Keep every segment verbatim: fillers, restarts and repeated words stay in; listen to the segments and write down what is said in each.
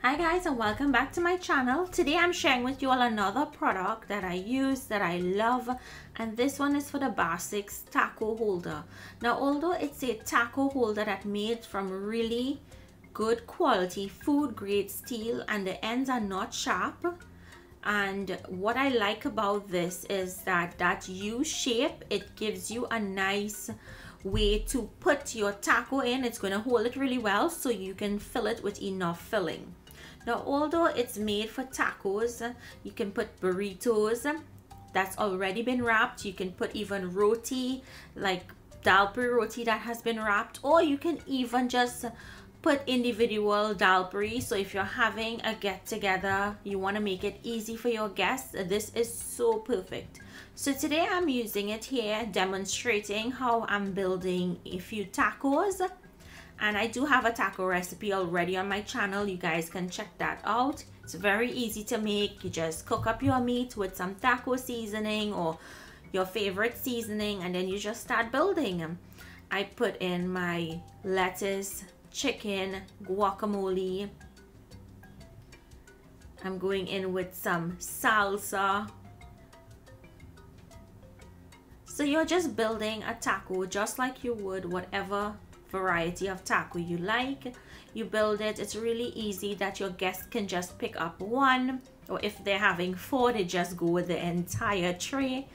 Hi guys and welcome back to my channel. Today I'm sharing with you all another product that I use, that I love, and this one is for the BARsics taco holder. Now although it's a taco holder that's made from really good quality food grade steel and the ends are not sharp, and what I like about this is that that U shape, it gives you a nice way to put your taco in. It's going to hold it really well so you can fill it with enough filling. Now although it's made for tacos, you can put burritos that's already been wrapped, you can put even roti, like dalpuri roti that has been wrapped, or you can even just put individual dalpuri. So if you're having a get together, you want to make it easy for your guests, this is so perfect. So today I'm using it here, demonstrating how I'm building a few tacos. And I do have a taco recipe already on my channel. You guys can check that out. It's very easy to make. You just cook up your meat with some taco seasoning or your favorite seasoning, and then you just start building. I put in my lettuce, chicken, guacamole. I'm going in with some salsa. So you're just building a taco just like you would whatever variety of taco you like. You build it, it's really easy that your guests can just pick up one, or if they're having four, they just go with the entire tray.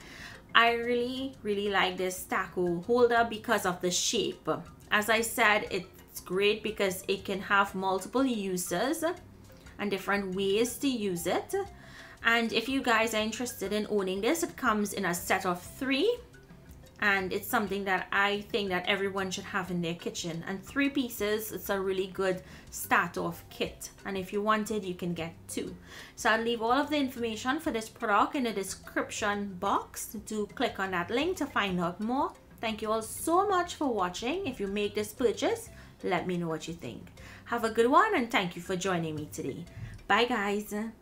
I really really like this taco holder because of the shape. As I said, it's great because it can have multiple uses and different ways to use it. And if you guys are interested in owning this, it comes in a set of three. And it's something that I think that everyone should have in their kitchen. And three pieces, it's a really good start-off kit. And if you wanted, you can get two. So I'll leave all of the information for this product in the description box. Do click on that link to find out more. Thank you all so much for watching. If you make this purchase, let me know what you think. Have a good one, and thank you for joining me today. Bye guys.